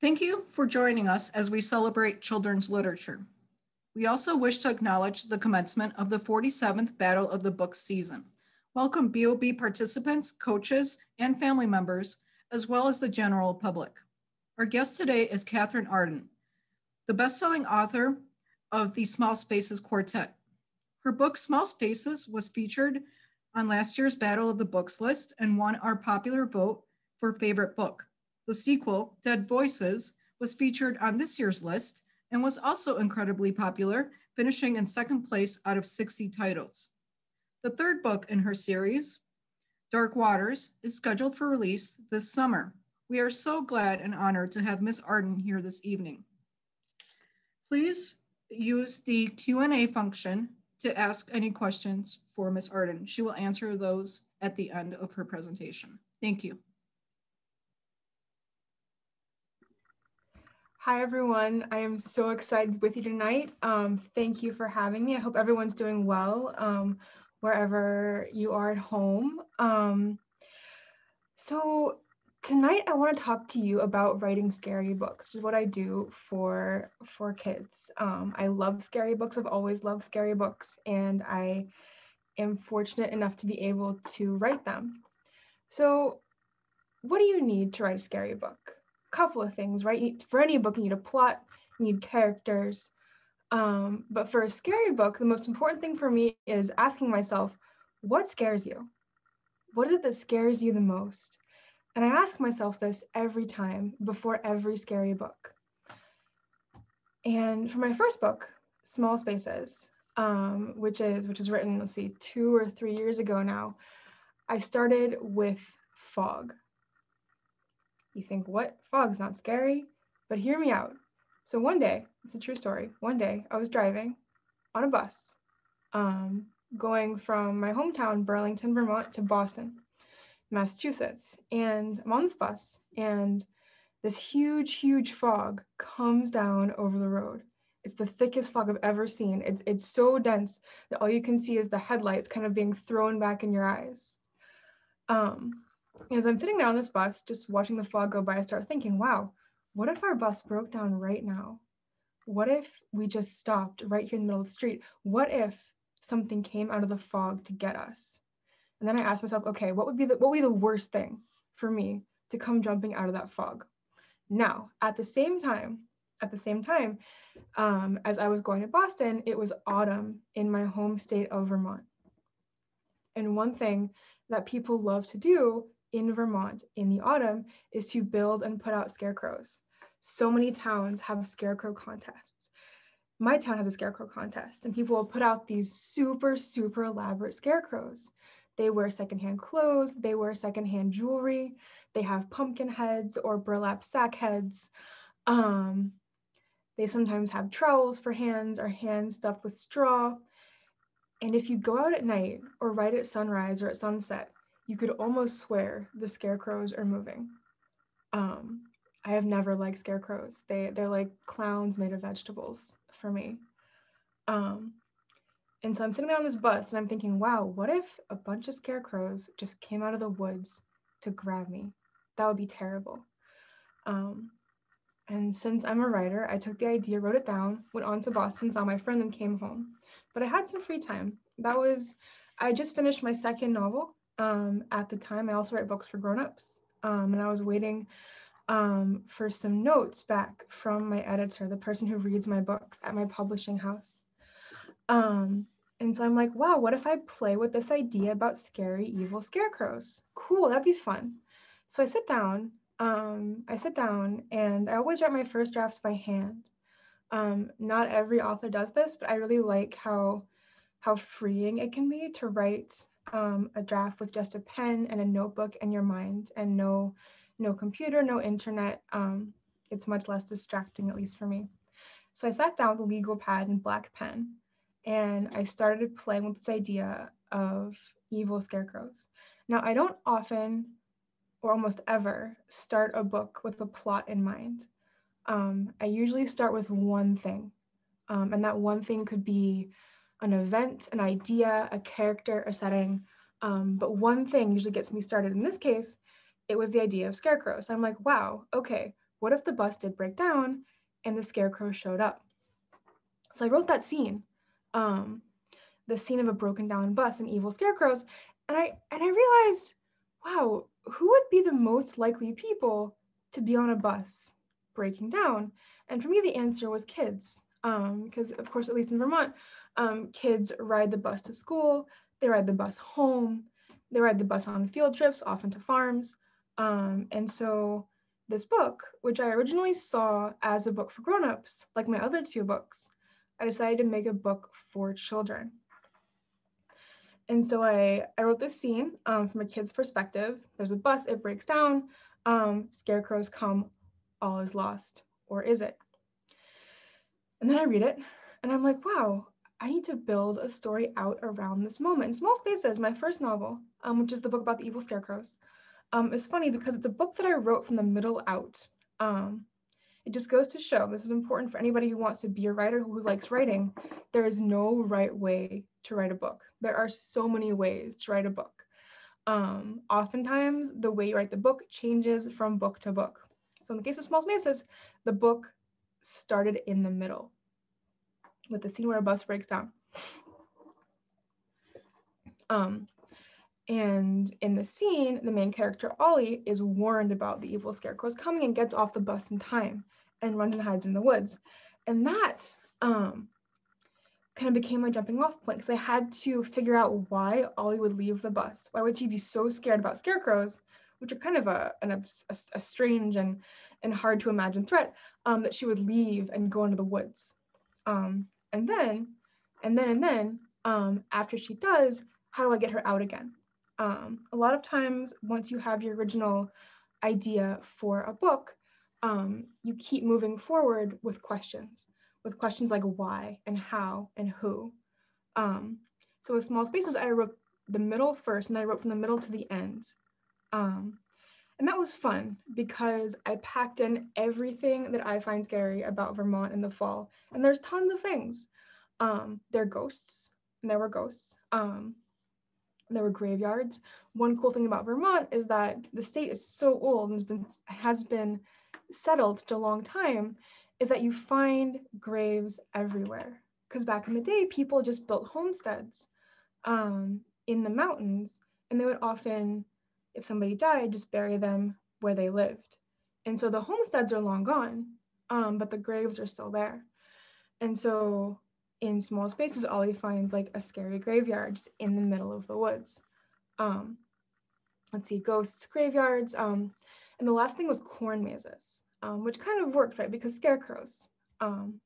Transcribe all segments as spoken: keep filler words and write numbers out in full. Thank you for joining us as we celebrate children's literature. We also wish to acknowledge the commencement of the forty-seventh Battle of the Books season. Welcome B O B participants, coaches, and family members, as well as the general public. Our guest today is Katherine Arden, the best-selling author of the Small Spaces Quartet. Her book, Small Spaces, was featured on last year's Battle of the Books list and won our popular vote for favorite book. The sequel, Dead Voices, was featured on this year's list and was also incredibly popular, finishing in second place out of sixty titles. The third book in her series, Dark Waters, is scheduled for release this summer. We are so glad and honored to have Miz Arden here this evening. Please use the Q and A function to ask any questions for Miz Arden. She will answer those at the end of her presentation. Thank you. Hi, everyone. I am so excited with you tonight. Um, thank you for having me. I hope everyone's doing well, um, wherever you are at home. Um, so tonight, I want to talk to you about writing scary books, which is what I do for, for kids. Um, I love scary books. I've always loved scary books, and I am fortunate enough to be able to write them. So what do you need to write a scary book? Couple of things, right? For any book, you need a plot, you need characters. Um, but for a scary book, the most important thing for me is asking myself, what scares you? What is it that scares you the most? And I ask myself this every time before every scary book. And for my first book, Small Spaces, um, which is which is written, let's see, two or three years ago now, I started with fog. You think, what? Fog's not scary, but hear me out. So one day, it's a true story. One day I was driving on a bus um, going from my hometown, Burlington, Vermont, to Boston, Massachusetts. And I'm on this bus and this huge, huge fog comes down over the road. It's the thickest fog I've ever seen. It's, it's so dense that all you can see is the headlights kind of being thrown back in your eyes. Um, As I'm sitting there on this bus, just watching the fog go by, I start thinking, wow, what if our bus broke down right now? What if we just stopped right here in the middle of the street? What if something came out of the fog to get us? And then I asked myself, okay, what would be the, what would be the worst thing for me to come jumping out of that fog? Now, at the same time, at the same time, um, as I was going to Boston, it was autumn in my home state of Vermont. And one thing that people love to do in Vermont in the autumn is to build and put out scarecrows. So many towns have scarecrow contests. My town has a scarecrow contest, and people will put out these super, super elaborate scarecrows. They wear secondhand clothes, they wear secondhand jewelry, they have pumpkin heads or burlap sack heads. Um, they sometimes have trowels for hands or hands stuffed with straw. And if you go out at night or right at sunrise or at sunset, you could almost swear the scarecrows are moving. Um, I have never liked scarecrows. They, they're like clowns made of vegetables for me. Um, and so I'm sitting there on this bus and I'm thinking, wow, what if a bunch of scarecrows just came out of the woods to grab me? That would be terrible. Um, and since I'm a writer, I took the idea, wrote it down, went on to Boston, saw my friend and came home. But I had some free time. That was, I just finished my second novel. Um, at the time, I also write books for grownups, um, and I was waiting um, for some notes back from my editor, the person who reads my books at my publishing house. Um, and so I'm like, wow, what if I play with this idea about scary, evil scarecrows? Cool, that'd be fun. So I sit down, um, I sit down, and I always write my first drafts by hand. Um, not every author does this, but I really like how, how freeing it can be to write Um, a draft with just a pen and a notebook and your mind, and no no computer, no internet. Um, it's much less distracting, at least for me. So I sat down with a legal pad and black pen, and I started playing with this idea of evil scarecrows. Now, I don't often, or almost ever, start a book with a plot in mind. Um, I usually start with one thing, um, and that one thing could be an event, an idea, a character, a setting. Um, but one thing usually gets me started. In this case, it was the idea of scarecrows. So I'm like, wow, okay, what if the bus did break down and the scarecrow showed up? So I wrote that scene, um, the scene of a broken down bus and evil scarecrows. And I, and I realized, wow, who would be the most likely people to be on a bus breaking down? And for me, the answer was kids. Um, because of course, at least in Vermont, um, kids ride the bus to school, they ride the bus home, they ride the bus on field trips, often to farms. Um, and so this book, which I originally saw as a book for grownups, like my other two books, I decided to make a book for children. And so I, I wrote this scene um, from a kid's perspective. There's a bus, it breaks down, um, scarecrows come, all is lost, or is it? And then I read it and I'm like, wow, I need to build a story out around this moment. And Small Spaces, my first novel, um, which is the book about the evil scarecrows, um, is funny because it's a book that I wrote from the middle out. Um, it just goes to show, this is important for anybody who wants to be a writer, who likes writing. There is no right way to write a book. There are so many ways to write a book. Um, oftentimes, the way you write the book changes from book to book. So in the case of Small Spaces, the book started in the middle with the scene where a bus breaks down. Um, and in the scene, the main character, Ollie, is warned about the evil scarecrows coming and gets off the bus in time and runs and hides in the woods. And that um, kind of became my jumping off point because I had to figure out why Ollie would leave the bus. Why would she be so scared about scarecrows, which are kind of a, an, a, a strange and, and hard to imagine threat, um, that she would leave and go into the woods. Um, and then, and then, and then, um, after she does, how do I get her out again? Um, a lot of times, once you have your original idea for a book, um, you keep moving forward with questions, with questions like why and how and who. Um, so with Small Spaces, I wrote the middle first, and I wrote from the middle to the end. Um, and that was fun because I packed in everything that I find scary about Vermont in the fall. And there's tons of things. Um, there are ghosts, and there were ghosts. Um, there were graveyards. One cool thing about Vermont is that the state is so old and has been, has been settled for a long time, is that you find graves everywhere. Because back in the day, people just built homesteads um, in the mountains, and they would often, if somebody died, just bury them where they lived. And so the homesteads are long gone, um, but the graves are still there. And so in Small Spaces, Ollie finds like a scary graveyard just in the middle of the woods. Um, let's see, ghosts, graveyards. Um, and the last thing was corn mazes, um, which kind of worked, right? Because scarecrows, um,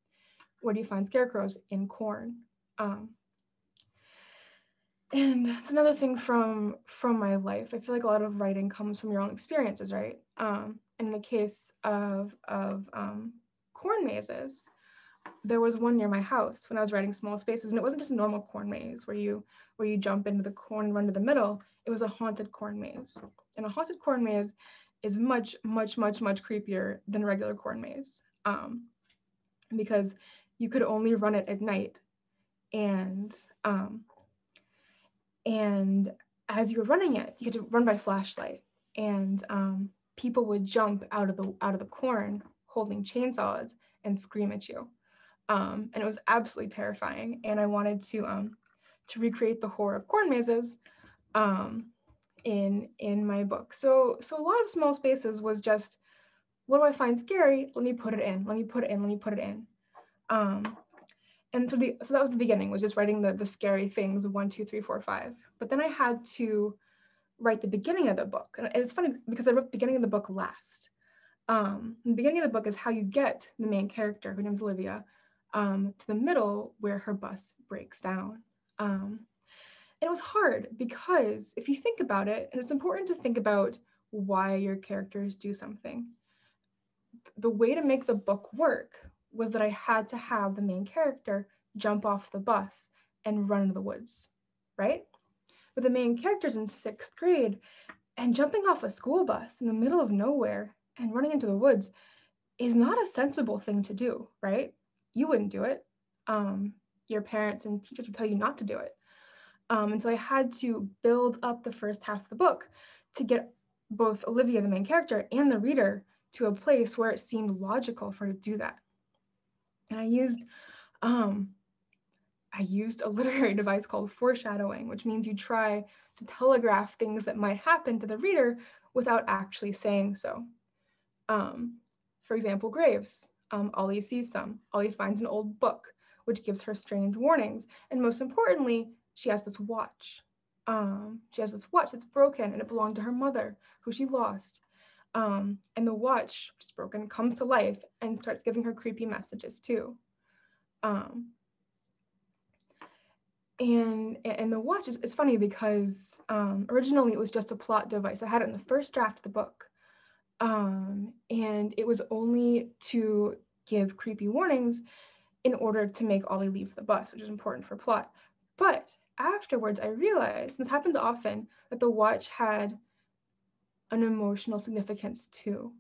where do you find scarecrows? In corn. Um, And it's another thing from, from my life. I feel like a lot of writing comes from your own experiences, right? Um, and in the case of, of um, corn mazes, there was one near my house when I was writing Small Spaces, and it wasn't just a normal corn maze where you, where you jump into the corn and run to the middle. It was a haunted corn maze. And a haunted corn maze is much, much, much, much creepier than a regular corn maze um, because you could only run it at night. And, um, And as you were running it, you had to run by flashlight, and um, people would jump out of the out of the corn holding chainsaws and scream at you. Um, and it was absolutely terrifying. And I wanted to um, to recreate the horror of corn mazes um, in in my book. So so a lot of Small Spaces was just, what do I find scary? Let me put it in. Let me put it in. Let me put it in. Um, And so, the, so that was the beginning, was just writing the, the scary things, one, two, three, four, five. But then I had to write the beginning of the book. And it's funny because I wrote the beginning of the book last. Um, the beginning of the book is how you get the main character, her name's Olivia, um, to the middle where her bus breaks down. Um, and it was hard because if you think about it, and it's important to think about why your characters do something, the way to make the book work was that I had to have the main character jump off the bus and run into the woods, right? But the main character's in sixth grade, and jumping off a school bus in the middle of nowhere and running into the woods is not a sensible thing to do, right? You wouldn't do it. Um, your parents and teachers would tell you not to do it. Um, and so I had to build up the first half of the book to get both Olivia, the main character, and the reader to a place where it seemed logical for her to do that. And I used, um, I used a literary device called foreshadowing, which means you try to telegraph things that might happen to the reader without actually saying so. Um, for example, graves. Um, Ollie sees some. Ollie finds an old book, which gives her strange warnings. And most importantly, she has this watch. Um, she has this watch that's broken, and it belonged to her mother, who she lost. Um, and the watch, which is broken, comes to life and starts giving her creepy messages too. Um, and, and the watch is, is funny because um, originally it was just a plot device. I had it in the first draft of the book. Um, and it was only to give creepy warnings in order to make Ollie leave the bus, which is important for plot. But afterwards, I realized, and this happens often, that the watch had an emotional significance too.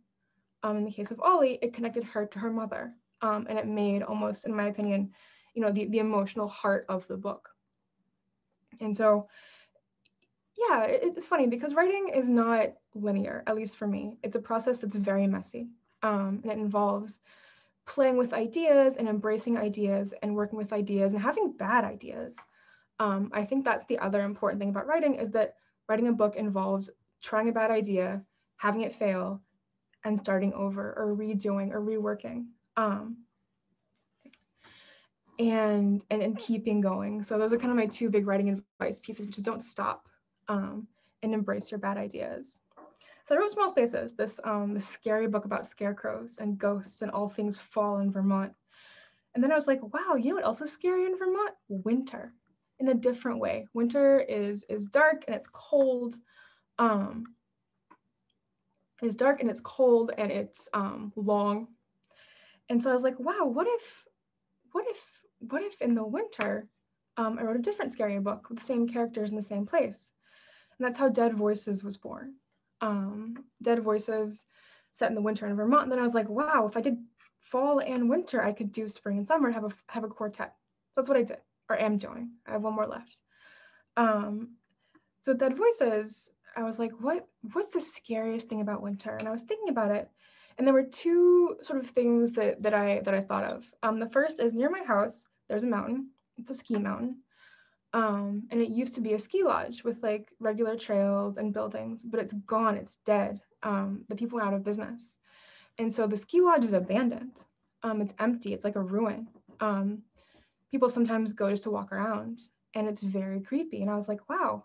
Um, in the case of Ollie, it connected her to her mother, um, and it made almost, in my opinion, you know, the, the emotional heart of the book. And so, yeah, it, it's funny because writing is not linear, at least for me. It's a process that's very messy, um, and it involves playing with ideas and embracing ideas and working with ideas and having bad ideas. Um, I think that's the other important thing about writing, is that writing a book involves trying a bad idea, having it fail, and starting over or redoing or reworking, um, and, and, and keeping going. So those are kind of my two big writing advice pieces, which is don't stop um, and embrace your bad ideas. So I wrote Small Spaces, this, um, this scary book about scarecrows and ghosts and all things fall in Vermont. And then I was like, wow, you know what else is scary in Vermont? Winter, in a different way. Winter is, is dark and it's cold. Um, it's dark and it's cold and it's um, long. And so I was like, wow, what if, what if, what if in the winter, um, I wrote a different scary book with the same characters in the same place? And that's how Dead Voices was born. Um, Dead Voices set in the winter in Vermont. And then I was like, wow, if I did fall and winter, I could do spring and summer and have a, have a quartet. So that's what I did, or am doing. I have one more left. Um, so Dead Voices, I was like, what, what's the scariest thing about winter? And I was thinking about it. And there were two sort of things that, that, I, that I thought of. Um, the first is near my house, there's a mountain. It's a ski mountain. Um, and it used to be a ski lodge with like regular trails and buildings, but it's gone, it's dead. Um, the people went out of business. And so the ski lodge is abandoned. Um, it's empty, it's like a ruin. Um, people sometimes go just to walk around and it's very creepy. And I was like, wow,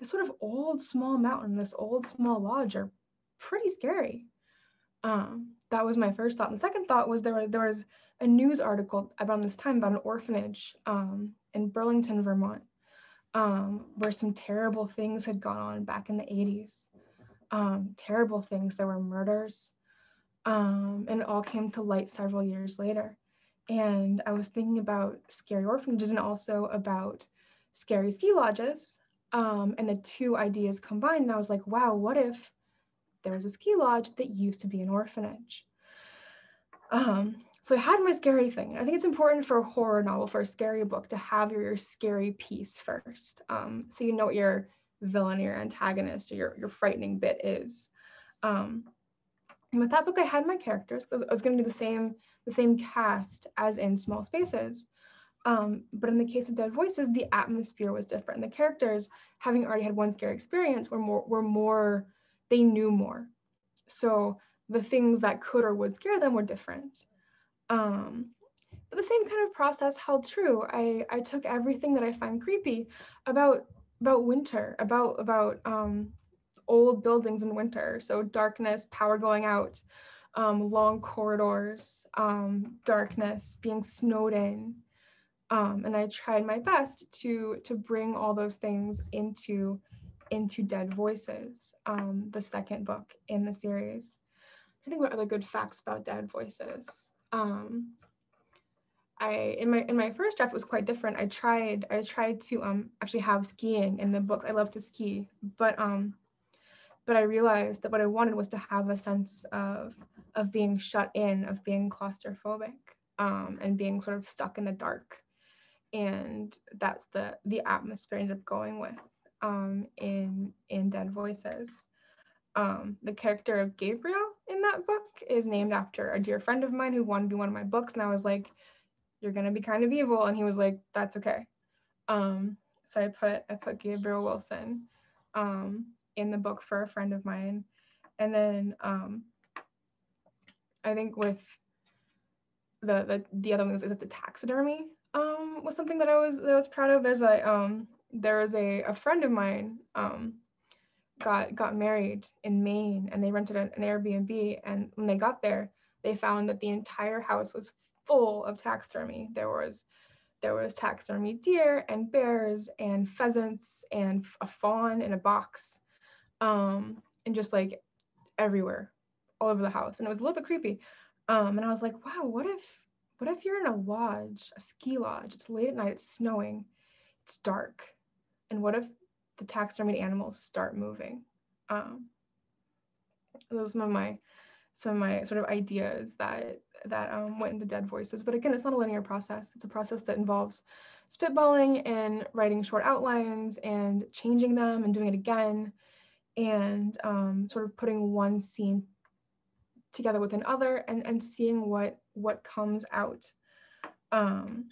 this sort of old small mountain, this old small lodge are pretty scary. Um, that was my first thought. And the second thought was there, were, there was a news article around this time about an orphanage um, in Burlington, Vermont, um, where some terrible things had gone on back in the eighties. Um, terrible things, there were murders, um, and it all came to light several years later. And I was thinking about scary orphanages and also about scary ski lodges. Um, and the two ideas combined, and I was like, wow, what if there was a ski lodge that used to be an orphanage? Um, so I had my scary thing. I think it's important for a horror novel, for a scary book, to have your, your scary piece first, um, so you know what your villain, your antagonist, or your, your frightening bit is. Um, and with that book, I had my characters. I was going to do the same, the same cast as in Small Spaces. Um, but in the case of Dead Voices, the atmosphere was different. And the characters, having already had one scary experience, were more, were more, they knew more. So the things that could or would scare them were different. Um, but the same kind of process held true. I, I took everything that I find creepy about, about winter, about, about um, old buildings in winter. So darkness, power going out, um, long corridors, um, darkness, being snowed in. Um, and I tried my best to to bring all those things into into Dead Voices, um, the second book in the series. I think what other good facts about Dead Voices? Um, I in my in my first draft it was quite different. I tried I tried to um, actually have skiing in the book. I love to ski, but um, but I realized that what I wanted was to have a sense of of being shut in, of being claustrophobic, um, and being sort of stuck in the dark. And that's the the atmosphere I ended up going with um, in in Dead Voices. Um, the character of Gabriel in that book is named after a dear friend of mine who wanted to do one of my books, and I was like, you're gonna be kind of evil, and he was like, that's okay. Um, so I put I put Gabriel Wilson um, in the book for a friend of mine, and then um, I think with the the, the other one was the taxidermy um, was something that I was that I was proud of. There's a um, there was a a friend of mine um, got got married in Maine, and they rented an, an Airbnb, and when they got there, they found that the entire house was full of taxidermy. There was there was taxidermy deer and bears and pheasants and a fawn in a box, um, and just like everywhere, all over the house. And it was a little bit creepy. Um, and I was like, wow, what if what if you're in a lodge, a ski lodge? It's late at night, it's snowing, it's dark, and what if the taxidermied animals start moving? Um, those were my some of my sort of ideas that that um, went into Dead Voices. But again, it's not a linear process. It's a process that involves spitballing and writing short outlines and changing them and doing it again, and um, sort of putting one scene together with another and, and seeing what, what comes out. Um,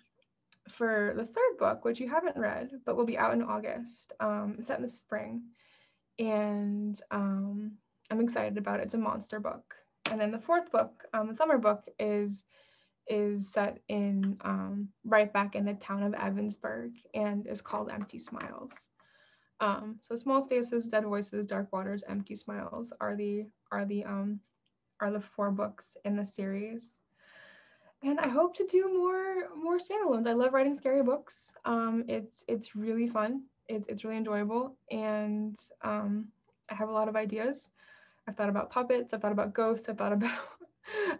for the third book, which you haven't read, but will be out in August, um, it's set in the spring. And um, I'm excited about it. It's a monster book. And then the fourth book, um, the summer book, is is set in um, right back in the town of Evansburg and is called Empty Smiles. Um, so Small Spaces, Dead Voices, Dark Waters, Empty Smiles are the are the um, are the four books in the series. And I hope to do more more standalones. I love writing scary books. Um, it's it's really fun. It's it's really enjoyable, and um, I have a lot of ideas. I've thought about puppets, I've thought about ghosts, I've thought about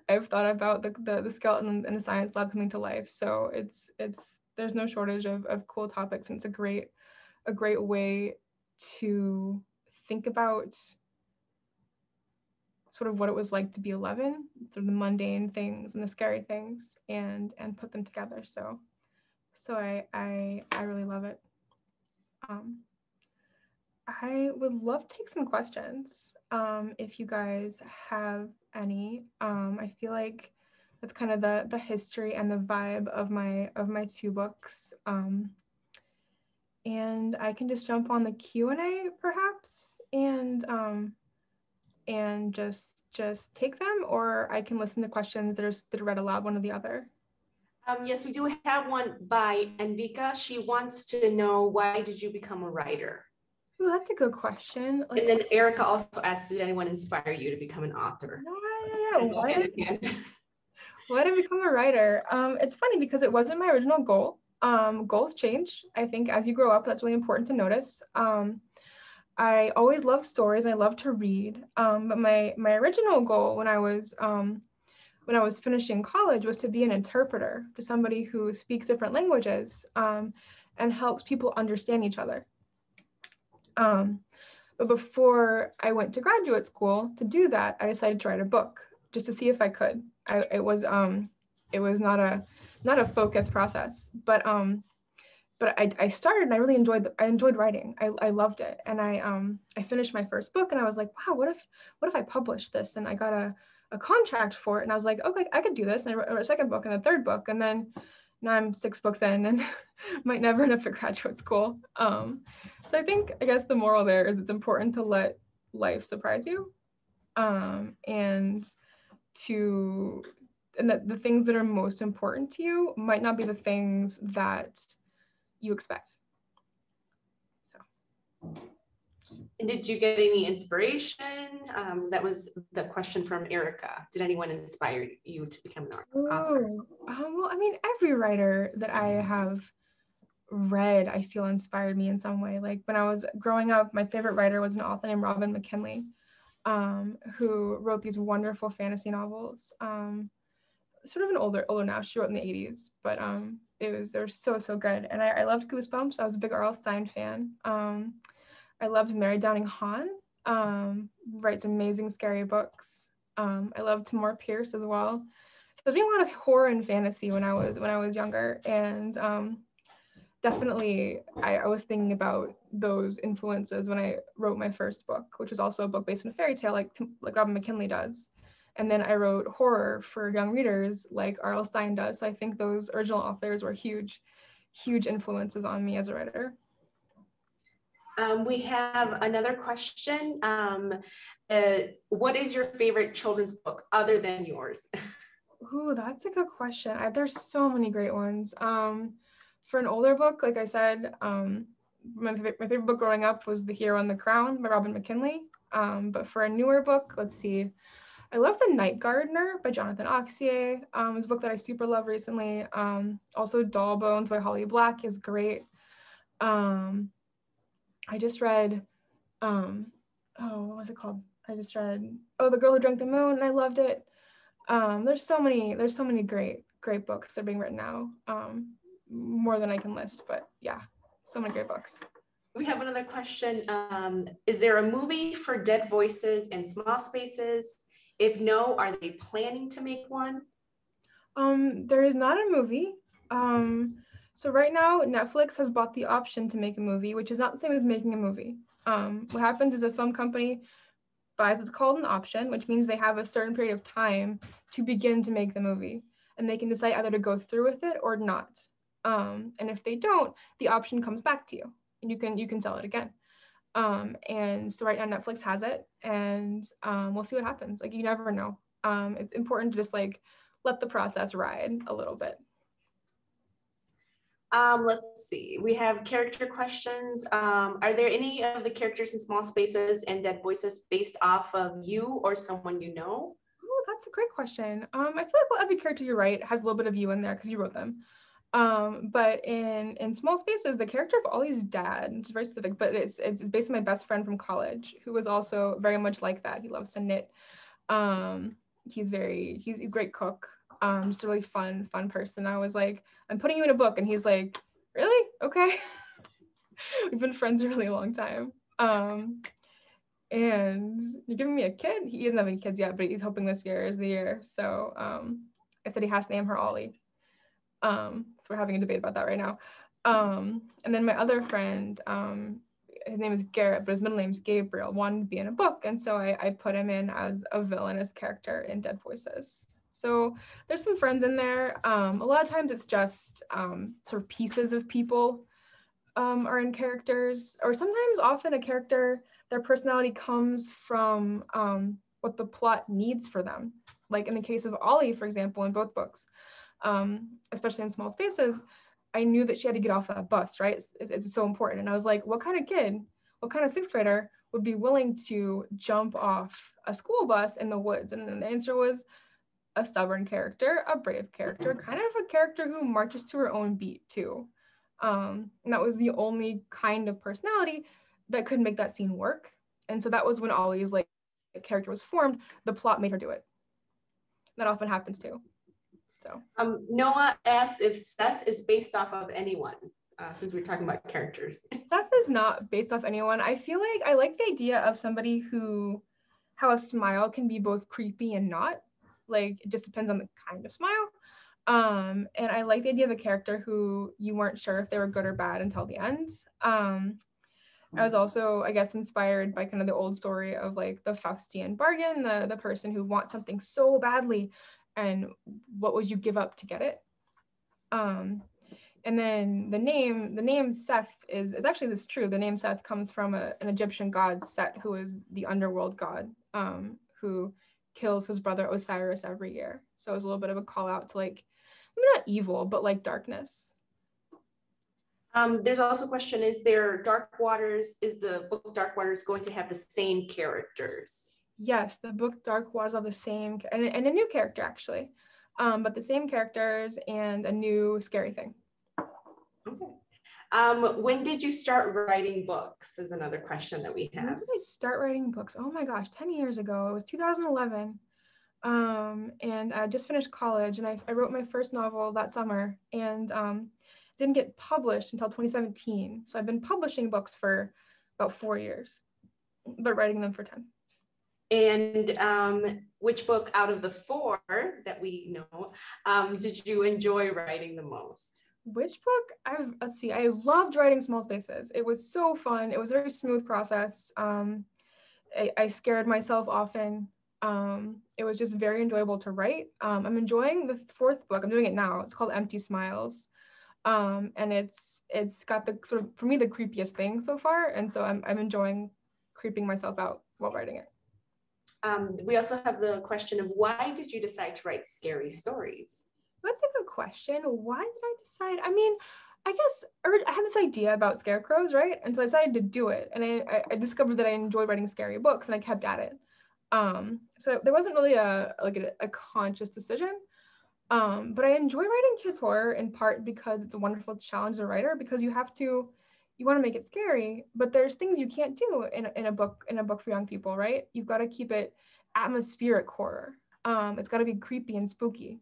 I've thought about the, the, the skeleton and the science lab coming to life. So it's it's there's no shortage of, of cool topics, and it's a great a great way to think about sort of what it was like to be eleven, through the mundane things and the scary things, and and put them together. So so I I, I really love it. Um, I would love to take some questions um, if you guys have any. Um, I feel like that's kind of the the history and the vibe of my of my two books. Um, and I can just jump on the Q and A perhaps, and um, and just just take them, or I can listen to questions that are that are read aloud, one or the other. Um, yes, we do have one by Anvika. She wants to know, why did you become a writer? Well, that's a good question. Like, and then Erica also asked, did anyone inspire you to become an author? Yeah, yeah, why, did, why did I become a writer? Um, it's funny because it wasn't my original goal. Um, goals change. I think as you grow up, that's really important to notice. Um, I always loved stories, and I love to read. Um, but my my original goal when I was um, when I was finishing college was to be an interpreter, to somebody who speaks different languages um, and helps people understand each other. Um, but before I went to graduate school to do that, I decided to write a book just to see if I could. I, it was um, it was not a not a focused process, but um, but I, I started, and I really enjoyed the, I enjoyed writing. I, I loved it, and I um, I finished my first book, and I was like, wow, what if what if I published this? And I got a a contract for it, and I was like, okay, I could do this. And I wrote, I wrote a second book and a third book, and then now I'm six books in and might never end up at graduate school. Um, So I think, I guess the moral there is it's important to let life surprise you, um, and to, and that the things that are most important to you might not be the things that you expect. So. And did you get any inspiration? Um, that was the question from Erica. Did anyone inspire you to become an author? Ooh, um, well, I mean, every writer that I have read, I feel, inspired me in some way. Like when I was growing up, my favorite writer was an author named Robin McKinley, um, who wrote these wonderful fantasy novels. Um, sort of an older, older now. She wrote in the eighties, but um, it was they were so so good. And I, I loved Goosebumps. I was a big R L Stine fan. Um, I loved Mary Downing Hahn. Um, writes amazing scary books. Um, I loved Tamora Pierce as well. So there's been a lot of horror and fantasy when I was when I was younger, and um, definitely, I, I was thinking about those influences when I wrote my first book, which was also a book based on a fairy tale, like like Robin McKinley does. And then I wrote horror for young readers like R L Stine does. So I think those original authors were huge, huge influences on me as a writer. Um, we have another question. Um, uh, what is your favorite children's book other than yours? Ooh, that's a good question. I, there's so many great ones. Um, for an older book, like I said, um, my, my favorite book growing up was The Hero and the Crown by Robin McKinley. Um, but for a newer book, let's see. I love The Night Gardener by Jonathan Auxier. Um, it was a book that I super love recently. Um, also Doll Bones by Holly Black is great. Um, I just read, um, oh, what was it called? I just read, oh, The Girl Who Drank the Moon, and I loved it. Um, there's so many, there's so many great, great books that are being written now. Um, more than I can list, but yeah, so many great books. We have another question. Um, is there a movie for Dead Voices and Small Spaces? If no, are they planning to make one? Um, there is not a movie. Um, So right now, Netflix has bought the option to make a movie, which is not the same as making a movie. Um, what happens is a film company buys what's called an option, which means they have a certain period of time to begin to make the movie. And they can decide either to go through with it or not. Um, and if they don't, the option comes back to you and you can, you can sell it again. Um, and so right now Netflix has it, and um, we'll see what happens. Like, you never know. Um, it's important to just like let the process ride a little bit. Um, let's see, we have character questions. Um, are there any of the characters in Small Spaces and Dead Voices based off of you or someone you know? Oh, that's a great question. Um, I feel like well, every character you write has a little bit of you in there because you wrote them. Um, but in, in Small Spaces, the character of Ollie's dad, it's very specific, but it's, it's based on my best friend from college, who was also very much like that. He loves to knit. Um, he's very, he's a great cook. Um, just a really fun, fun person. I was like, I'm putting you in a book. And he's like, really? Okay. We've been friends a really long time. Um, and you're giving me a kid? He doesn't have any kids yet, but he's hoping this year is the year. So um, I said he has to name her Ollie. Um, so we're having a debate about that right now. Um, and then my other friend, um, his name is Garrett, but his middle name is Gabriel, wanted to be in a book. And so I, I put him in as a villainous character in Dead Voices. So there's some friends in there. Um, a lot of times it's just um, sort of pieces of people um, are in characters, or sometimes often a character, their personality comes from um, what the plot needs for them. Like in the case of Ollie, for example, in both books, um, especially in Small Spaces, I knew that she had to get off that bus, right? It's, it's, it's so important. And I was like, what kind of kid, what kind of sixth grader would be willing to jump off a school bus in the woods? And then the answer was, a stubborn character, a brave character, kind of a character who marches to her own beat too. Um, and that was the only kind of personality that could make that scene work. And so that was when Ollie's like character was formed, the plot made her do it. That often happens too, so. Um, Noah asks if Seth is based off of anyone, uh, since we're talking about characters. Seth is not based off anyone. I feel like, I like the idea of somebody who, how a smile can be both creepy and not. Like, it just depends on the kind of smile. Um, and I like the idea of a character who you weren't sure if they were good or bad until the end. Um, I was also, I guess, inspired by kind of the old story of like the Faustian bargain, the, the person who wants something so badly and what would you give up to get it? Um, and then the name, the name Seth is, is actually this is true. The name Seth comes from a, an Egyptian god, Set, who is the underworld god, um, who kills his brother Osiris every year. So it was a little bit of a call out to like, not evil, but like darkness. Um, there's also a question, is there Dark Waters, is the book Dark Waters going to have the same characters? Yes, the book Dark Waters have the same, and, and a new character actually, um, but the same characters and a new scary thing. Okay. Um, when did you start writing books is another question that we have. When did I start writing books? Oh my gosh, ten years ago. It was two thousand eleven. Um, and I just finished college and I, I wrote my first novel that summer and um, didn't get published until twenty seventeen. So I've been publishing books for about four years, but writing them for ten. And um, which book out of the four that we know, um, did you enjoy writing the most? Which book? I've, let's see, I loved writing Small Spaces. It was so fun. It was a very smooth process. Um, I, I scared myself often. Um, it was just very enjoyable to write. Um, I'm enjoying the fourth book. I'm doing it now. It's called Empty Smiles. Um, and it's it's got the sort of, for me, the creepiest thing so far. And so I'm, I'm enjoying creeping myself out while writing it. Um, we also have the question of, why did you decide to write scary stories? That's a good question. Why did I decide? I mean, I guess I had this idea about scarecrows, right? And so I decided to do it. And I, I discovered that I enjoyed writing scary books, and I kept at it. Um, so there wasn't really a like a, a conscious decision, um, but I enjoy writing kids horror in part because it's a wonderful challenge as a writer, because you have to, you want to make it scary, but there's things you can't do in, in a book, in a book for young people, right? You've got to keep it atmospheric horror. Um, it's got to be creepy and spooky,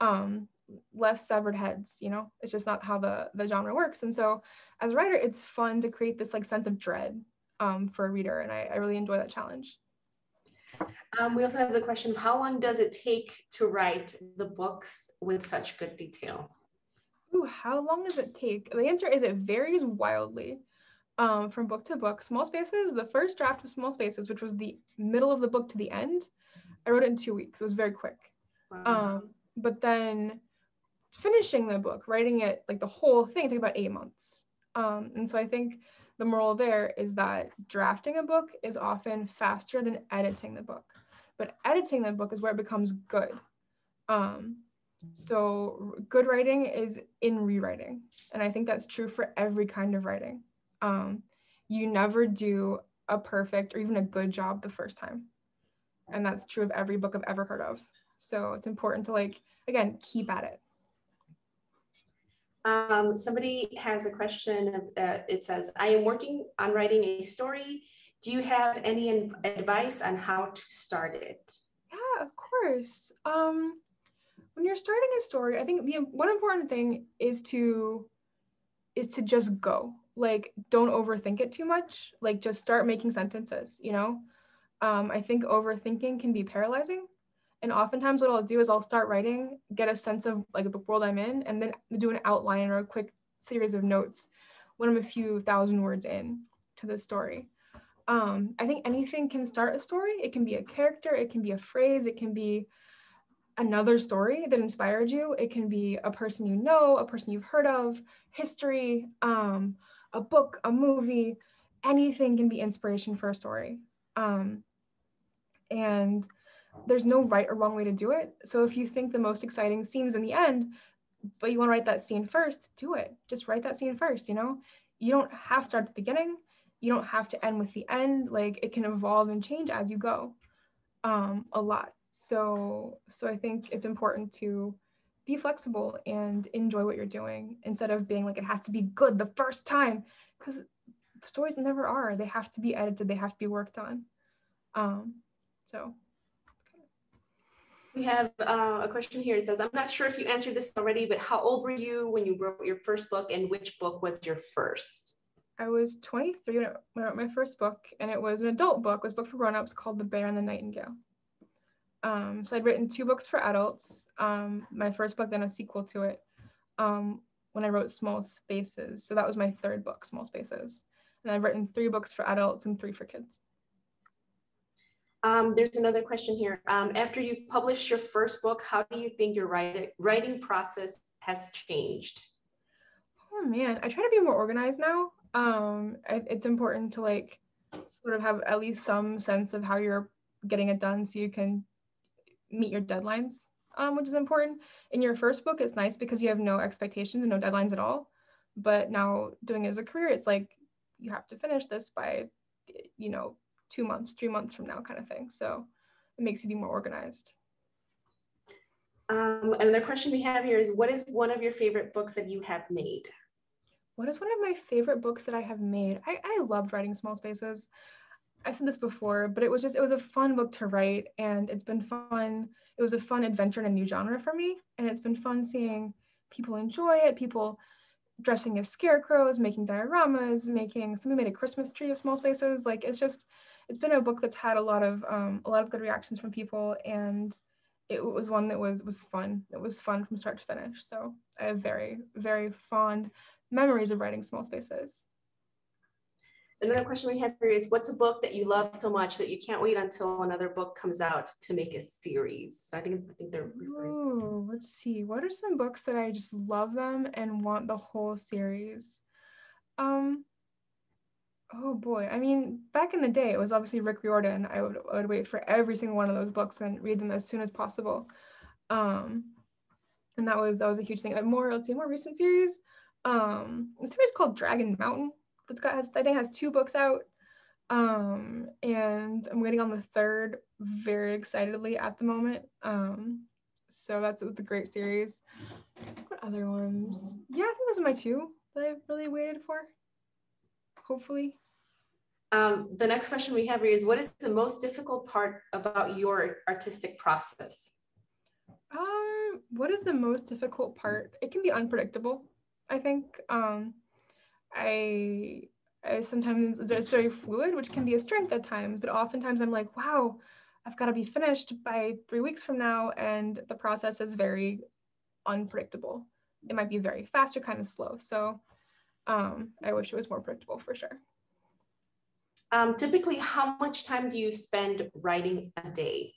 um, less severed heads, you know, it's just not how the, the genre works. And so as a writer, it's fun to create this like sense of dread um, for a reader. And I, I really enjoy that challenge. Um, we also have the question of, how long does it take to write the books with such good detail? Ooh, how long does it take? The answer is it varies wildly um, from book to book. Small Spaces, the first draft of Small Spaces, which was the middle of the book to the end, I wrote it in two weeks. It was very quick. Wow. Um, but then finishing the book, writing it, like the whole thing, took about eight months. Um, and so I think the moral there is that drafting a book is often faster than editing the book, but editing the book is where it becomes good. Um, so good writing is in rewriting. And I think that's true for every kind of writing. Um, you never do a perfect or even a good job the first time. And that's true of every book I've ever heard of. So it's important to, like, again, keep at it. Um, somebody has a question that it says, I am working on writing a story. Do you have any advice on how to start it? Yeah, of course. Um, when you're starting a story, I think the one important thing is to, is to just go. Like, don't overthink it too much. Like, just start making sentences, you know? Um, I think overthinking can be paralyzing. And oftentimes what I'll do is I'll start writing, get a sense of like the world I'm in, and then do an outline or a quick series of notes when I'm a few thousand words in to the story. Um, I think anything can start a story. It can be a character, it can be a phrase, it can be another story that inspired you. It can be a person you know, a person you've heard of, history, um, a book, a movie, anything can be inspiration for a story. Um, and there's no right or wrong way to do it. So if you think the most exciting scene is in the end, but you want to write that scene first, do it. Just write that scene first, you know? You don't have to start at the beginning. You don't have to end with the end. Like, it can evolve and change as you go um, a lot. So, so I think it's important to be flexible and enjoy what you're doing instead of being like, it has to be good the first time, because stories never are. They have to be edited. They have to be worked on. Um, so. We have uh, a question here. It says, I'm not sure if you answered this already, but how old were you when you wrote your first book, and which book was your first? I was twenty-three when I wrote my first book, and it was an adult book. It was a book for grown-ups called The Bear and the Nightingale. Um, so I'd written two books for adults, um, my first book, then a sequel to it, um, when I wrote Small Spaces. So that was my third book, Small Spaces. And I've written three books for adults and three for kids. Um, there's another question here. Um, after you've published your first book, how do you think your writing, writing process has changed? Oh man, I try to be more organized now. Um, I, it's important to like sort of have at least some sense of how you're getting it done so you can meet your deadlines, um, which is important. In your first book, it's nice because you have no expectations and no deadlines at all. But now doing it as a career, it's like, you have to finish this by, you know, two months, three months from now kind of thing. So it makes you be more organized. Um, another question we have here is, what is one of your favorite books that you have made? What is one of my favorite books that I have made? I, I loved writing Small Spaces. I said this before, but it was just, it was a fun book to write, and it's been fun. It was a fun adventure in a new genre for me. And it's been fun seeing people enjoy it, people dressing as scarecrows, making dioramas, making, somebody made a Christmas tree of Small Spaces. Like, it's just, it's been a book that's had a lot of um, a lot of good reactions from people, and it was one that was was fun. It was fun from start to finish. So I have very, very fond memories of writing Small Spaces. Another question we had for you is, what's a book that you love so much that you can't wait until another book comes out to make a series? So I think I think they're Ooh, let's see. What are some books that I just love them and want the whole series? Um, oh boy. I mean, back in the day, it was obviously Rick Riordan. I would, I would wait for every single one of those books and read them as soon as possible. Um, and that was that was a huge thing. A more let's see, a more recent series. Um, the series called Dragon Mountain. It's got, has, I think has two books out, um, and I'm waiting on the third very excitedly at the moment. Um, so that's it's a great series. What other ones? Yeah, I think those are my two that I've really waited for, hopefully. Um, the next question we have is, what is the most difficult part about your artistic process? Um, what is the most difficult part? It can be unpredictable, I think. Um, I, I sometimes it's very fluid, which can be a strength at times, but oftentimes I'm like, wow, I've got to be finished by three weeks from now, and the process is very unpredictable. It might be very fast or kind of slow, so um, I wish it was more predictable for sure. Um, typically, how much time do you spend writing a day?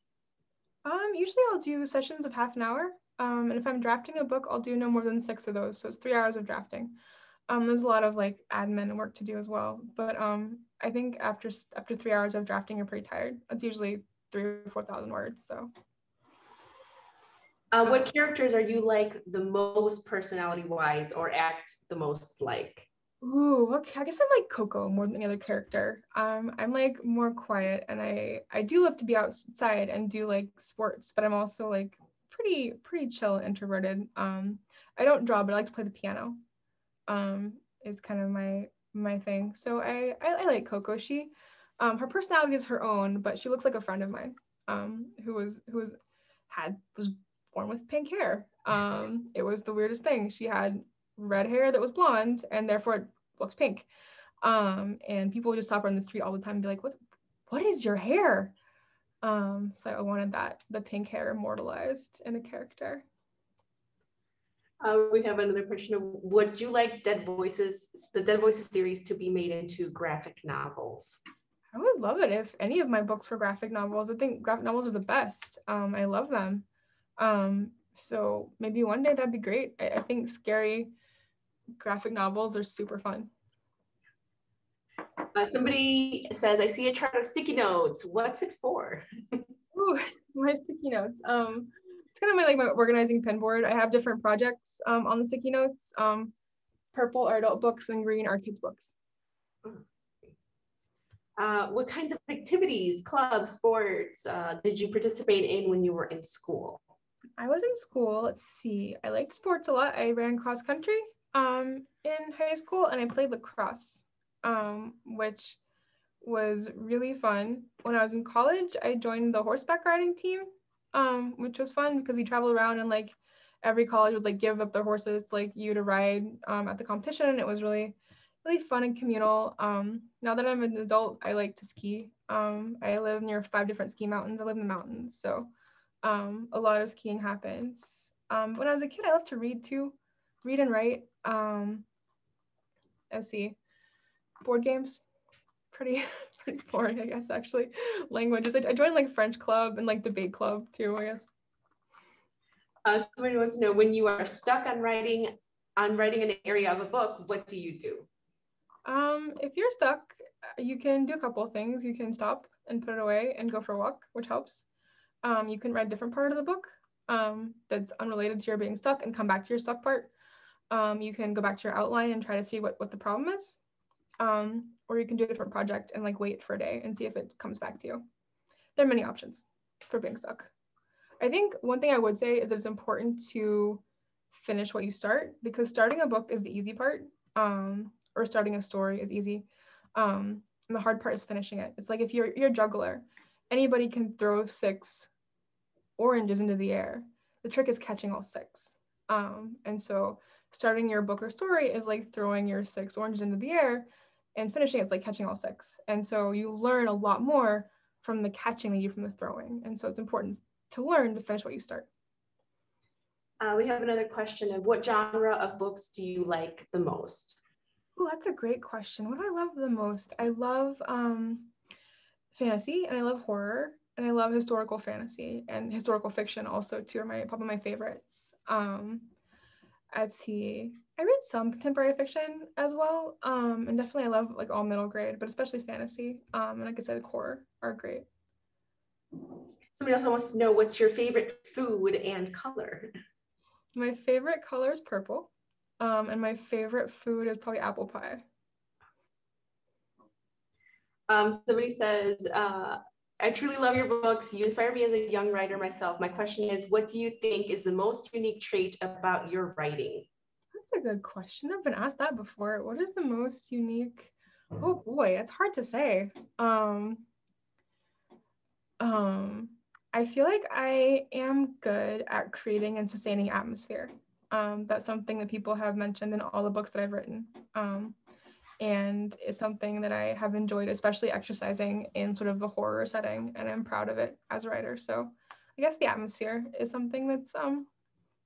Um, usually I'll do sessions of half an hour, um, and if I'm drafting a book, I'll do no more than six of those, so it's three hours of drafting. Um, there's a lot of like admin work to do as well, but um, I think after after three hours of drafting, you're pretty tired. It's usually three or four thousand words. So, uh, what characters are you like the most personality-wise, or act the most like? Ooh, okay. I guess I'm like Coco more than any other character. Um, I'm like more quiet, and I I do love to be outside and do like sports, but I'm also like pretty pretty chill, introverted. Um, I don't draw, but I like to play the piano. Um, is kind of my my thing. So I I, I like Coco. She, um, her personality is her own, but she looks like a friend of mine, um, who was who was had was born with pink hair. Um, it was the weirdest thing. She had red hair that was blonde, and therefore it looked pink. Um, and people would just stop her on the street all the time and be like, "What what is your hair?" Um, so I wanted that the pink hair immortalized in a character. Uh, we have another question. Would you like Dead Voices, the Dead Voices series, to be made into graphic novels? I would love it if any of my books were graphic novels. I think graphic novels are the best. Um, I love them. Um, so maybe one day that'd be great. I, I think scary graphic novels are super fun. Uh, somebody says, I see a chart of sticky notes. What's it for? Ooh, my sticky notes. Um, It's kind of my like my organizing pin board. I have different projects um, on the sticky notes. Um, purple are adult books and green are kids books. Uh, what kinds of activities, clubs, sports uh, did you participate in when you were in school? I was in school. Let's see. I liked sports a lot. I ran cross country um, in high school, and I played lacrosse, um, which was really fun. When I was in college, I joined the horseback riding team. Um, which was fun because we traveled around and like every college would like give up their horses to, like you to ride um, at the competition. It was really, really fun and communal. Um, now that I'm an adult, I like to ski. Um, I live near five different ski mountains. I live in the mountains, so um, a lot of skiing happens. Um, when I was a kid, I loved to read too, read and write. Um, let's see, board games, pretty. Pretty boring, I guess, actually. Languages. I, I joined like French club and like debate club too, I guess. Uh, somebody wants to know, when you are stuck on writing on writing an area of a book, what do you do? Um, if you're stuck, you can do a couple of things. You can stop and put it away and go for a walk, which helps. Um, you can write a different part of the book um, that's unrelated to your being stuck and come back to your stuck part. Um, you can go back to your outline and try to see what, what the problem is. Um, or you can do a different project and like wait for a day and see if it comes back to you. There are many options for being stuck. I think one thing I would say is it's important to finish what you start, because starting a book is the easy part, um, or starting a story is easy. Um, and the hard part is finishing it. It's like if you're, you're a juggler, anybody can throw six oranges into the air. The trick is catching all six. Um, and so starting your book or story is like throwing your six oranges into the air, and finishing it's like catching all six. And so you learn a lot more from the catching than you from the throwing. And so it's important to learn to finish what you start. Uh, we have another question of, what genre of books do you like the most? Oh, that's a great question. What do I love the most? I love um, fantasy, and I love horror, and I love historical fantasy, and historical fiction also too are my probably my favorites. Um, let's see, I read some contemporary fiction as well, um, and definitely I love like all middle grade, but especially fantasy. Um, and like I said, horror are great. Somebody also wants to know, what's your favorite food and color? My favorite color is purple. Um, and my favorite food is probably apple pie. Um, somebody says, uh, I truly love your books. You inspire me as a young writer myself. My question is, what do you think is the most unique trait about your writing? That's a good question. I've been asked that before. What is the most unique? Oh boy, it's hard to say. Um, um, I feel like I am good at creating and sustaining atmosphere. Um, that's something that people have mentioned in all the books that I've written, um, and it's something that I have enjoyed, especially exercising in sort of the horror setting, and I'm proud of it as a writer. So I guess the atmosphere is something that's um,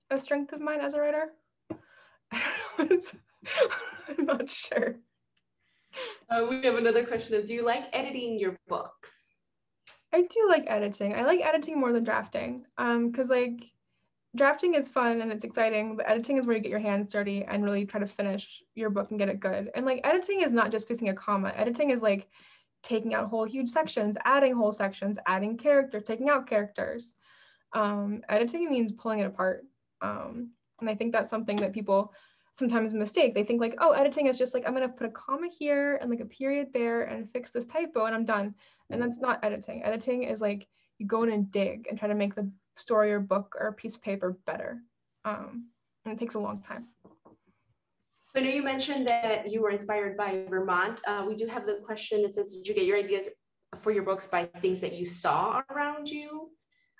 a strength of mine as a writer. I don't know, it's, I'm not sure. Uh, we have another question of, do you like editing your books? I do like editing. I like editing more than drafting, because um, like drafting is fun and it's exciting, but editing is where you get your hands dirty and really try to finish your book and get it good. And like editing is not just fixing a comma. Editing is like taking out whole huge sections, adding whole sections, adding characters, taking out characters. Um, editing means pulling it apart. Um, and I think that's something that people sometimes mistake. They think like, oh, editing is just like, I'm gonna put a comma here and like a period there and fix this typo and I'm done. And that's not editing. Editing is like, you go in and dig and try to make the story or book or piece of paper better, um, and it takes a long time. So I know you mentioned that you were inspired by Vermont. Uh, we do have the question that says, did you get your ideas for your books by things that you saw around you?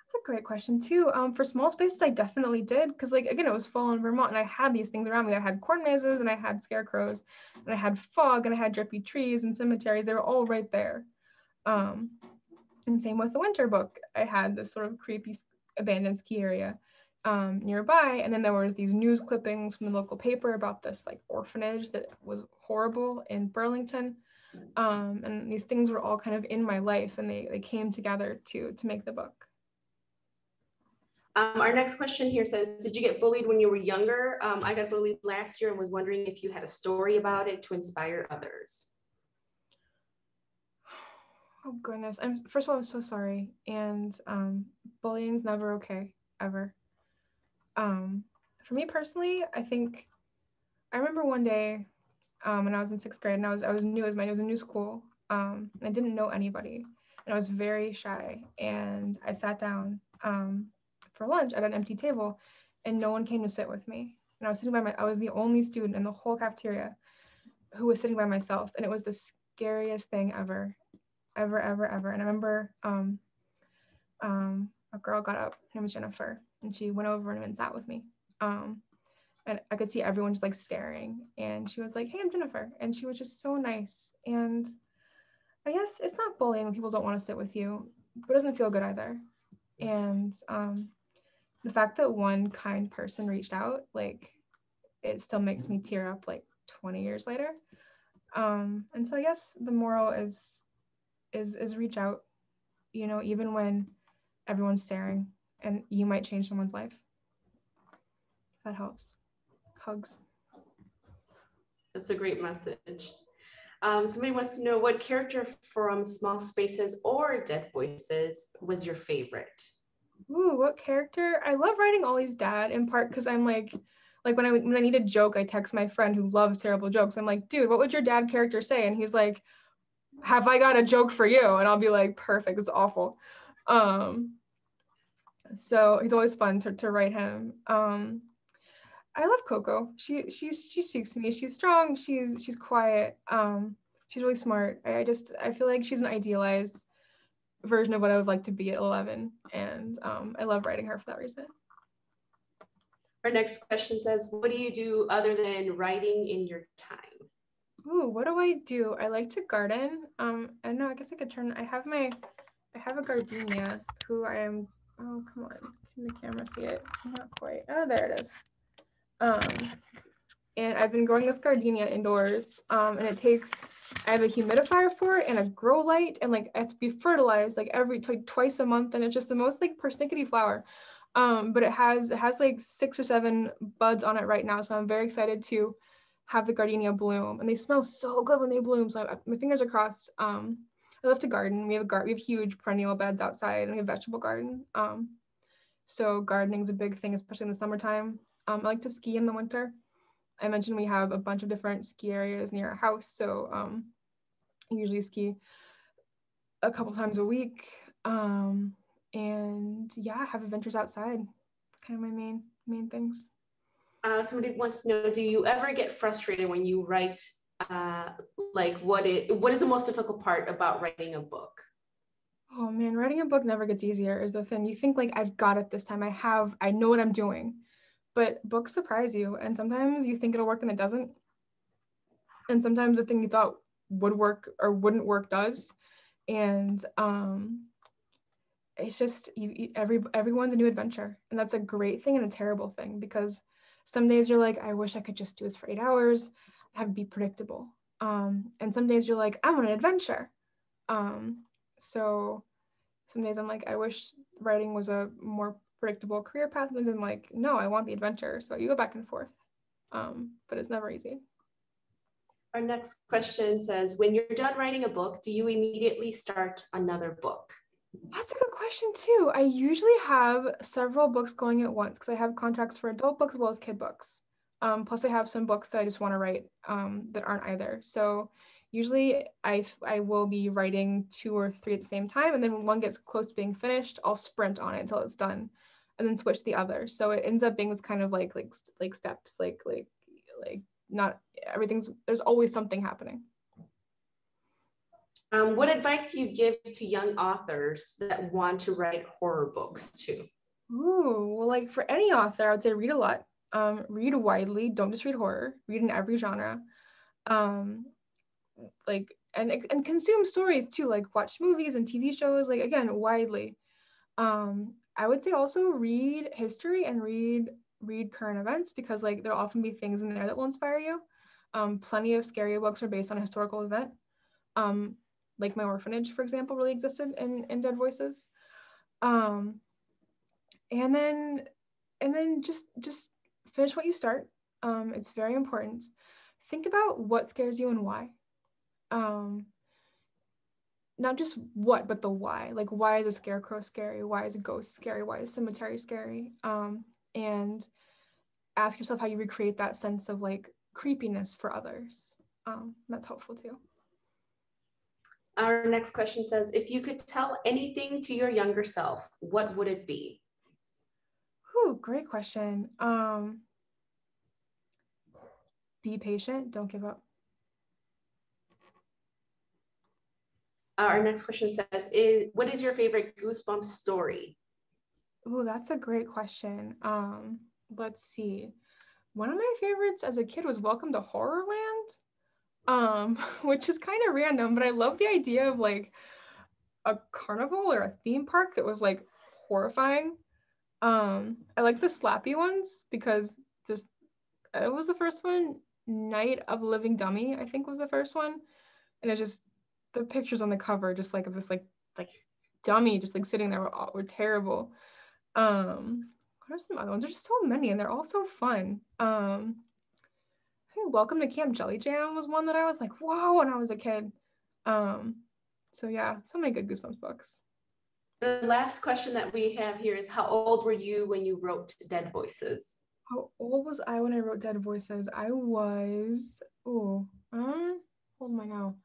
That's a great question too. Um, for Small Spaces, I definitely did, because like, again, it was fall in Vermont and I had these things around me. I had corn mazes and I had scarecrows and I had fog and I had drippy trees and cemeteries. They were all right there. Um, and same with the winter book. I had this sort of creepy abandoned ski area um, nearby, and then there was these news clippings from the local paper about this like orphanage that was horrible in Burlington, um, and these things were all kind of in my life, and they, they came together to to make the book. Um, our next question here says, did you get bullied when you were younger? Um, I got bullied last year and was wondering if you had a story about it to inspire others. Oh goodness, I'm, first of all, I'm so sorry. And um, bullying's never okay, ever. Um, for me personally, I think, I remember one day um, when I was in sixth grade and I was, I was new, as my, it was a new school. Um, and I didn't know anybody and I was very shy. And I sat down um, for lunch at an empty table and no one came to sit with me. And I was sitting by my, I was the only student in the whole cafeteria who was sitting by myself. And it was the scariest thing ever. ever, ever, ever. And I remember um, um, a girl got up, her name was Jennifer, and she went over and sat with me. Um, and I could see everyone just like staring. And she was like, hey, I'm Jennifer. And she was just so nice. And I guess it's not bullying when people don't want to sit with you, but it doesn't feel good either. And um, the fact that one kind person reached out, like, it still makes me tear up like twenty years later. Um, and so I guess the moral is, is is reach out, you know, even when everyone's staring, and you might change someone's life. That helps. Hugs. That's a great message. Um, somebody wants to know, what character from Small Spaces or Dead Voices was your favorite? Ooh, what character? I love writing Ollie's dad, in part because I'm like, like when I, when I need a joke, I text my friend who loves terrible jokes. I'm like, dude, what would your dad character say? And he's like, have I got a joke for you? And I'll be like, perfect, it's awful. Um, so it's always fun to, to write him. Um, I love Coco. She she's she speaks to me. She's strong. She's she's quiet. Um, she's really smart. I, I just I feel like she's an idealized version of what I would like to be at eleven, and um, I love writing her for that reason. Our next question says, what do you do other than writing in your time? Ooh, what do I do? I like to garden. Um, I don't know, I guess I could turn, I have my, I have a gardenia who I am, oh, come on, can the camera see it? Not quite, oh, there it is. Um, and I've been growing this gardenia indoors, um, and it takes, I have a humidifier for it and a grow light, and like it has to be fertilized like every like twice a month, and it's just the most like persnickety flower. Um, but it has, it has like six or seven buds on it right now, so I'm very excited to have the gardenia bloom, and they smell so good when they bloom, so I, my fingers are crossed. Um, I love to garden. We have a gar- we have huge perennial beds outside, and we have a vegetable garden. Um, so gardening is a big thing, especially in the summertime. Um, I like to ski in the winter. I mentioned we have a bunch of different ski areas near our house, so um, I usually ski a couple times a week. Um, and yeah, have adventures outside. Kind of my main main things. Uh, somebody wants to know: do you ever get frustrated when you write? Uh, like what it what is the most difficult part about writing a book? Oh man, writing a book never gets easier is the thing. You think like, I've got it this time. I have, I know what I'm doing. But books surprise you, and sometimes you think it'll work and it doesn't. And sometimes the thing you thought would work or wouldn't work does. And um, it's just you, every everyone's a new adventure, and that's a great thing and a terrible thing, because some days you're like, I wish I could just do this for eight hours. Have be predictable, um and some days you're like, I'm on an adventure, um so some days I'm like, I wish writing was a more predictable career path, and I'm like, no, I want the adventure, so you go back and forth, um but it's never easy. Our next question says, when you're done writing a book, do you immediately start another book? That's a good question too. I usually have several books going at once, because I have contracts for adult books as well as kid books. Um, plus I have some books that I just want to write um, that aren't either. So usually I, I will be writing two or three at the same time. And then when one gets close to being finished, I'll sprint on it until it's done and then switch to the other. So it ends up being this kind of like, like, like steps, like, like, like not everything's, there's always something happening. Um, what advice do you give to young authors that want to write horror books too? Ooh, well, like for any author, I would say read a lot. Um, read widely, don't just read horror, read in every genre, um, like, and, and consume stories too, like watch movies and T V shows, like again, widely. Um, I would say also read history and read, read current events, because like there'll often be things in there that will inspire you. Um, plenty of scary books are based on a historical event. Um, like my orphanage, for example, really existed in, in Dead Voices. Um, and then, and then just, just, finish what you start. Um, it's very important. Think about what scares you and why. Um, not just what, but the why. Like, why is a scarecrow scary? Why is a ghost scary? Why is cemetery scary? Um, and ask yourself how you recreate that sense of like creepiness for others. Um, that's helpful too. Our next question says, if you could tell anything to your younger self, what would it be? Ooh, great question. Um, be patient, don't give up. Uh, our next question says, is, what is your favorite Goosebumps story? Ooh, that's a great question. Um, let's see. One of my favorites as a kid was Welcome to Horrorland, um, which is kind of random, but I love the idea of like a carnival or a theme park that was like horrifying. Um, I like the slappy ones because just it was the first one. Night of Living Dummy, I think, was the first one, and it's just the pictures on the cover, just like of this like like dummy just like sitting there, were, were terrible. Um, what are some other ones? There's just so many, and they're all so fun. Um, I think Welcome to Camp Jelly Jam was one that I was like, whoa, when I was a kid. Um, so yeah, so many good Goosebumps books. The last question that we have here is, how old were you when you wrote Dead Voices? How old was I when I wrote Dead Voices? I was, oh, uh, hold my now.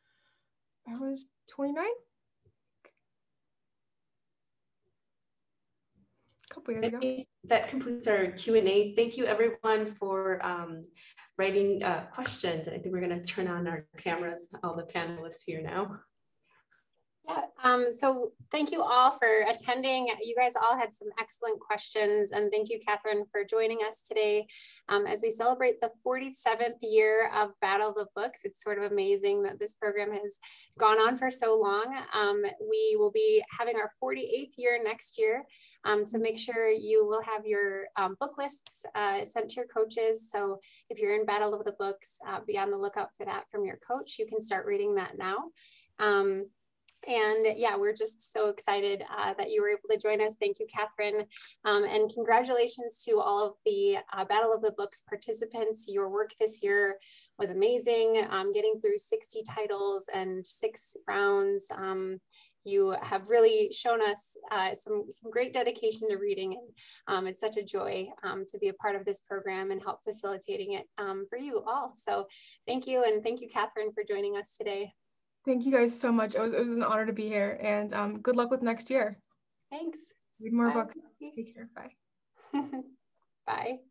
I was twenty-nine? A couple years ago. That completes our Q and A. Thank you everyone for um, writing uh, questions. I think we're gonna turn on our cameras, all the panelists here now. Yeah. Um, so thank you all for attending. You guys all had some excellent questions, and thank you, Katherine, for joining us today um, as we celebrate the forty-seventh year of Battle of the Books. It's sort of amazing that this program has gone on for so long. Um, we will be having our forty-eighth year next year, um, so make sure you will have your um, book lists uh, sent to your coaches. So if you're in Battle of the Books, uh, be on the lookout for that from your coach. You can start reading that now. Um, And yeah, we're just so excited uh, that you were able to join us. Thank you, Katherine. Um, and congratulations to all of the uh, Battle of the Books participants. Your work this year was amazing, um, getting through sixty titles and six rounds. Um, you have really shown us uh, some, some great dedication to reading. And um, it's such a joy um, to be a part of this program and help facilitating it um, for you all. So thank you. And thank you, Katherine, for joining us today. Thank you guys so much. It was, it was an honor to be here, and um, good luck with next year. Thanks. Read more books. Take care. Bye. Bye.